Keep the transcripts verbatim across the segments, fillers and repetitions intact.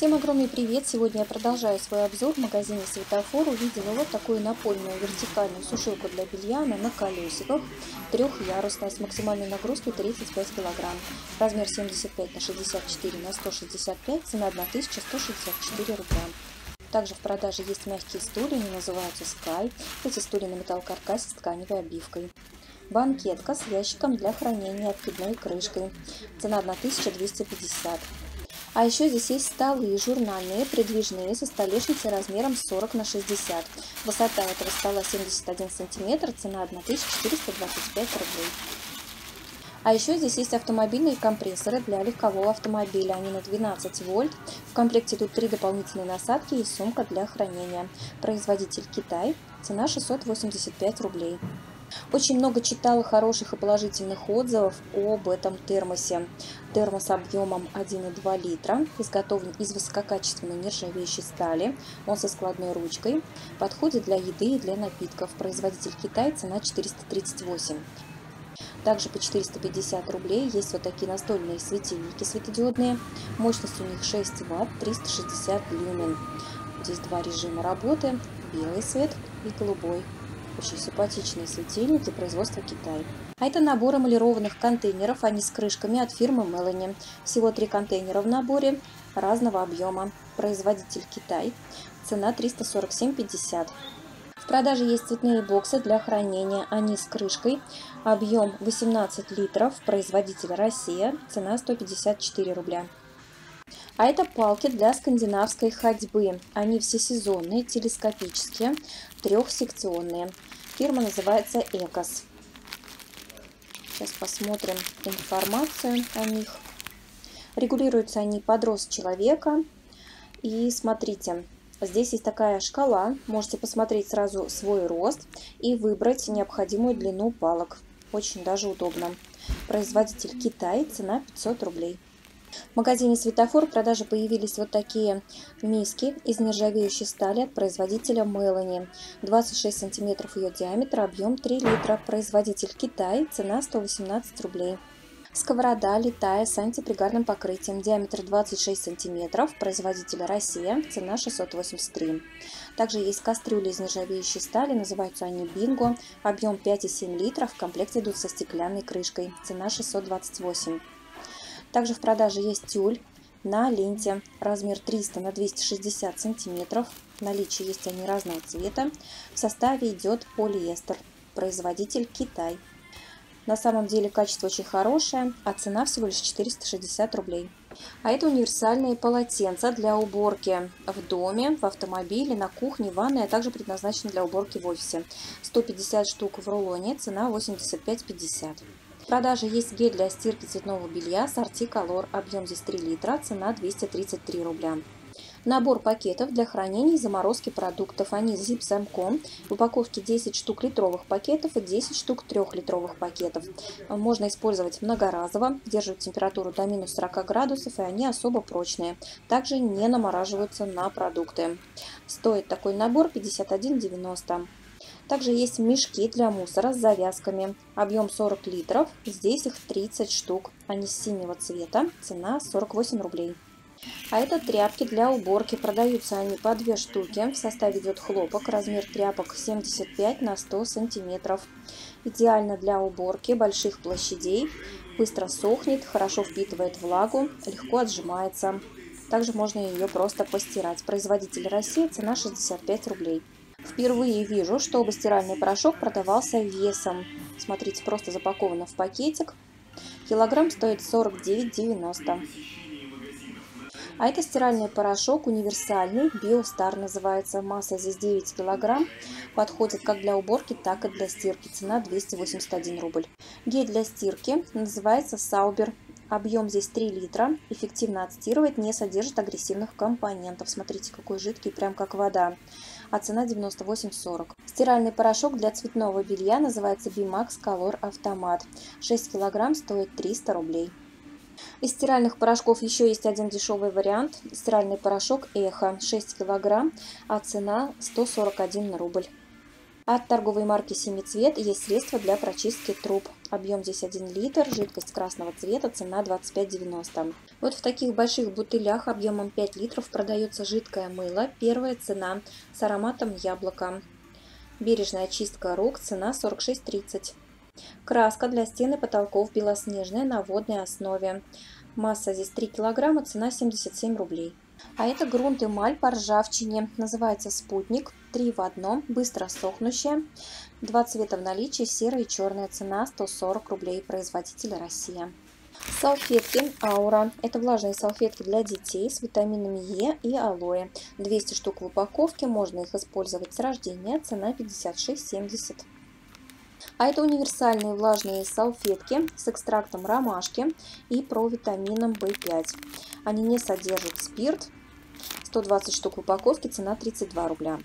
Всем огромный привет! Сегодня я продолжаю свой обзор в магазине Светофор. Увидела вот такую напольную вертикальную сушилку для белья на колесиках, трехъярусная, с максимальной нагрузкой тридцать пять килограмм, размер семьдесят пять на шестьдесят четыре на сто шестьдесят пять, цена одна тысяча сто шестьдесят четыре рубля. Также в продаже есть мягкие стулья, они называются Sky. Эти стулья на металлокаркасе с тканевой обивкой. Банкетка с ящиком для хранения, откидной крышкой, цена одна тысяча двести пятьдесят. А еще здесь есть столы журнальные, придвижные, со столешницей размером сорок на шестьдесят. Высота этого стола семьдесят один сантиметр, цена одна тысяча четыреста двадцать пять рублей. А еще здесь есть автомобильные компрессоры для легкового автомобиля, они на двенадцать вольт. В комплекте идут три дополнительные насадки и сумка для хранения. Производитель Китай, цена шестьсот восемьдесят пять рублей. Очень много читала хороших и положительных отзывов об этом термосе. Термос объемом один и два литра, изготовлен из высококачественной нержавеющей стали. Он со складной ручкой, подходит для еды и для напитков. Производитель Китай, цена четыреста тридцать восемь. Также по четыреста пятьдесят рублей есть вот такие настольные светильники светодиодные. Мощность у них шесть ватт, триста шестьдесят люмен. Здесь два режима работы, белый свет и голубой. Очень симпатичные светильники производства Китай. А это набор эмалированных контейнеров, они с крышками, от фирмы Melanie. Всего три контейнера в наборе разного объема. Производитель Китай. Цена триста сорок семь пятьдесят. В продаже есть цветные боксы для хранения, они с крышкой. Объем восемнадцать литров. Производитель Россия. Цена сто пятьдесят четыре рубля. А это палки для скандинавской ходьбы. Они всесезонные, телескопические, трехсекционные. Фирма называется Экос. Сейчас посмотрим информацию о них. Регулируются они под рост человека. И смотрите, здесь есть такая шкала. Можете посмотреть сразу свой рост и выбрать необходимую длину палок. Очень даже удобно. Производитель Китай, цена пятьсот рублей. В магазине Светофор в продаже появились вот такие миски из нержавеющей стали от производителя Melanie. двадцать шесть сантиметров ее диаметр, объем три литра. Производитель Китай, цена сто восемнадцать рублей. Сковорода Литая с антипригарным покрытием, диаметр двадцать шесть сантиметров, производитель Россия, цена шестьсот восемьдесят три. Также есть кастрюли из нержавеющей стали, называются они Бинго, объем пять и семь литров, в комплекте идут со стеклянной крышкой, цена шестьсот двадцать восемь. Также в продаже есть тюль на ленте, размер триста на двести шестьдесят сантиметров. В наличии есть они разного цвета. В составе идет полиэстер. Производитель Китай. На самом деле качество очень хорошее, а цена всего лишь четыреста шестьдесят рублей. А это универсальные полотенца для уборки в доме, в автомобиле, на кухне, в ванной, а также предназначены для уборки в офисе. сто пятьдесят штук в рулоне, цена восемьдесят пять пятьдесят. В продаже есть гель для стирки цветного белья с Articolor, объем здесь три литра, цена двести тридцать три рубля. Набор пакетов для хранения и заморозки продуктов, они с зип-замком, в упаковке десять штук литровых пакетов и десять штук трехлитровых пакетов. Можно использовать многоразово, держат температуру до минус сорока градусов, и они особо прочные, также не намораживаются на продукты. Стоит такой набор пятьдесят один девяносто. Также есть мешки для мусора с завязками, объем сорок литров, здесь их тридцать штук, они синего цвета, цена сорок восемь рублей. А это тряпки для уборки, продаются они по две штуки, в составе идет хлопок, размер тряпок семьдесят пять на сто сантиметров. Идеально для уборки больших площадей, быстро сохнет, хорошо впитывает влагу, легко отжимается. Также можно ее просто постирать. Производитель России, цена шестьдесят пять рублей. Впервые вижу, чтобы стиральный порошок продавался весом. Смотрите, просто запаковано в пакетик. Килограмм стоит сорок девять девяносто. А это стиральный порошок универсальный, BioStar называется. Масса здесь девять килограмм. Подходит как для уборки, так и для стирки. Цена двести восемьдесят один рубль. Гель для стирки называется Sauber. Объем здесь три литра. Эффективно отстирывает, не содержит агрессивных компонентов. Смотрите, какой жидкий, прям как вода. А цена девяносто восемь сорок. Стиральный порошок для цветного белья называется Bimax Color Automat. шесть килограмм стоит триста рублей. Из стиральных порошков еще есть один дешевый вариант. Стиральный порошок Эхо. шесть килограмм, а цена сто сорок один рубль. От торговой марки «Семицвет» есть средство для прочистки труб. Объем здесь один литр, жидкость красного цвета, цена двадцать пять девяносто. Вот в таких больших бутылях объемом пять литров продается жидкое мыло. Первая цена с ароматом яблока. Бережная чистка рук, цена сорок шесть тридцать. Краска для стен и потолков белоснежная на водной основе. Масса здесь три килограмма, цена семьдесят семь рублей. А это грунт эмаль по ржавчине, называется «Спутник», три в одном, быстро сохнущая, два цвета в наличии, серая и черная, цена сто сорок рублей, производитель Россия. Салфетки «Аура». Это влажные салфетки для детей с витаминами Е и алоэ. двести штук в упаковке, можно их использовать с рождения, цена пятьдесят шесть семьдесят. А это универсальные влажные салфетки с экстрактом ромашки и провитамином бэ пять. Они не содержат спирт. сто двадцать штук в упаковке, цена тридцать два рубля.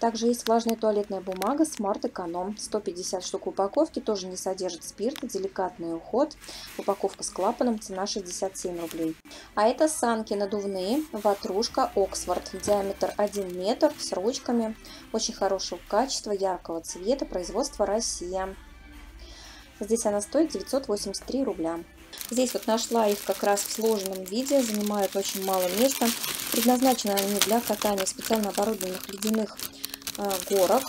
Также есть влажная туалетная бумага Smart Econom. сто пятьдесят штук в упаковке, тоже не содержит спирта, деликатный уход. Упаковка с клапаном, цена шестьдесят семь рублей. А это санки надувные, ватрушка Оксфорд. Диаметр один метр, с ручками. Очень хорошего качества, яркого цвета, производство Россия. Здесь она стоит девятьсот восемьдесят три рубля. Здесь вот нашла их как раз в сложенном виде, занимают очень мало места. Предназначены они для катания специально оборудованных ледяных э, горок.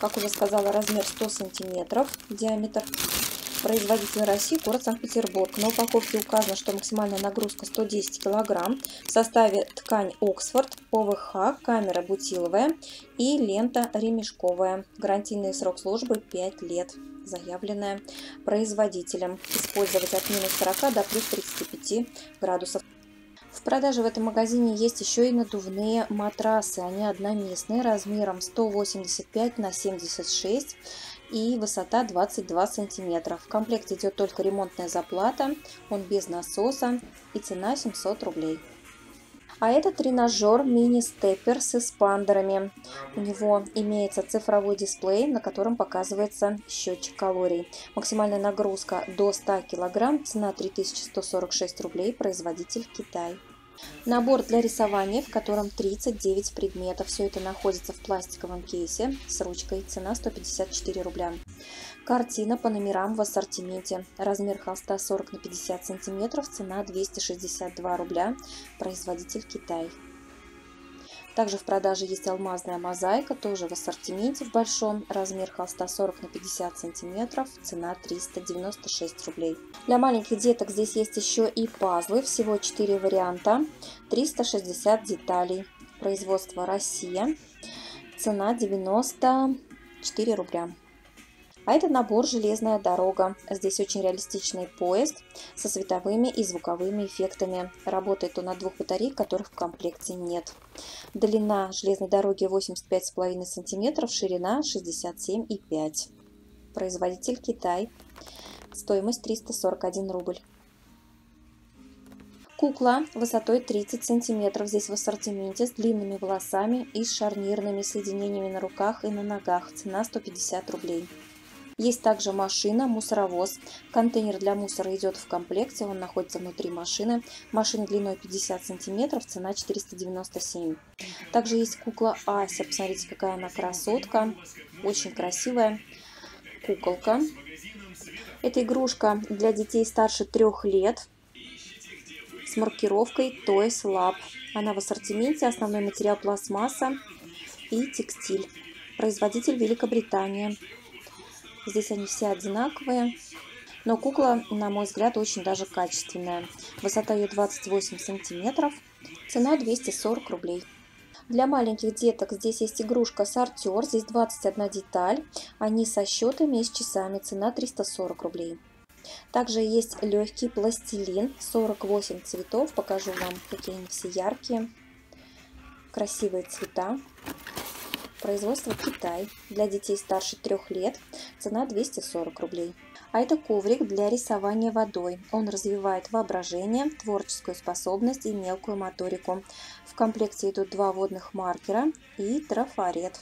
Как уже сказала, размер сто сантиметров, диаметр. Производитель России, город Санкт-Петербург. На упаковке указано, что максимальная нагрузка сто десять килограмм. В составе ткань Оксфорд, ПВХ, камера бутиловая и лента ремешковая. Гарантийный срок службы пять лет, заявленная производителем. Использовать от минус сорока до плюс тридцати пяти градусов. В продаже в этом магазине есть еще и надувные матрасы. Они одноместные, размером сто восемьдесят пять на семьдесят шесть и высота двадцать два сантиметра. В комплекте идет только ремонтная заплата, он без насоса и цена семьсот рублей. А это тренажер мини-степпер с эспандерами. У него имеется цифровой дисплей, на котором показывается счетчик калорий. Максимальная нагрузка до ста килограмм, цена три тысячи сто сорок шесть рублей, производитель Китай. Набор для рисования, в котором тридцать девять предметов. Все это находится в пластиковом кейсе с ручкой. Цена сто пятьдесят четыре рубля. Картина по номерам в ассортименте. Размер холста сорок на пятьдесят сантиметров. Цена двести шестьдесят два рубля. Производитель Китай. Также в продаже есть алмазная мозаика, тоже в ассортименте в большом. Размер холста сорок на пятьдесят сантиметров, цена триста девяносто шесть рублей. Для маленьких деток здесь есть еще и пазлы, всего четыре варианта, триста шестьдесят деталей. Производство Россия, цена девяносто четыре рубля. А это набор «Железная дорога». Здесь очень реалистичный поезд со световыми и звуковыми эффектами. Работает он на двух батареях, которых в комплекте нет. Длина железной дороги восемьдесят пять и пять сантиметров, ширина шестьдесят семь и пять. Производитель Китай. Стоимость триста сорок один рубль. Кукла высотой тридцать сантиметров, здесь в ассортименте, с длинными волосами и с шарнирными соединениями на руках и на ногах. Цена сто пятьдесят рублей. Есть также машина, мусоровоз. Контейнер для мусора идет в комплекте, он находится внутри машины. Машина длиной пятьдесят сантиметров, цена четыреста девяносто семь. Также есть кукла Ася, посмотрите, какая она красотка. Очень красивая куколка. Это игрушка для детей старше трёх лет с маркировкой Toys Lab. Она в ассортименте, основной материал пластмасса и текстиль. Производитель Великобритания. Здесь они все одинаковые, но кукла, на мой взгляд, очень даже качественная. Высота ее двадцать восемь сантиметров, цена двести сорок рублей. Для маленьких деток здесь есть игрушка сортер, здесь двадцать одна деталь, они со счетами и с часами, цена триста сорок рублей. Также есть легкий пластилин, сорок восемь цветов, покажу вам, какие они все яркие, красивые цвета. Производство Китай, для детей старше трёх лет, цена двести сорок рублей. А это коврик для рисования водой. Он развивает воображение, творческую способность и мелкую моторику. В комплекте идут два водных маркера и трафарет.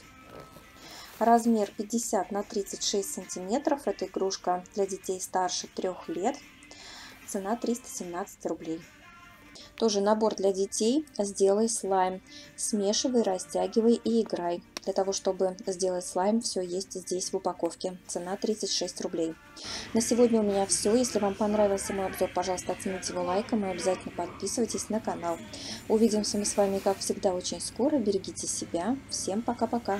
Размер пятьдесят на тридцать шесть сантиметров. Это игрушка для детей старше трёх лет. Цена триста семнадцать рублей. Тоже набор для детей. Сделай слайм. Смешивай, растягивай и играй. Для того, чтобы сделать слайм, все есть здесь в упаковке. Цена тридцать шесть рублей. На сегодня у меня все. Если вам понравился мой обзор, пожалуйста, оцените его лайком и обязательно подписывайтесь на канал. Увидимся мы с вами, как всегда, очень скоро. Берегите себя. Всем пока-пока.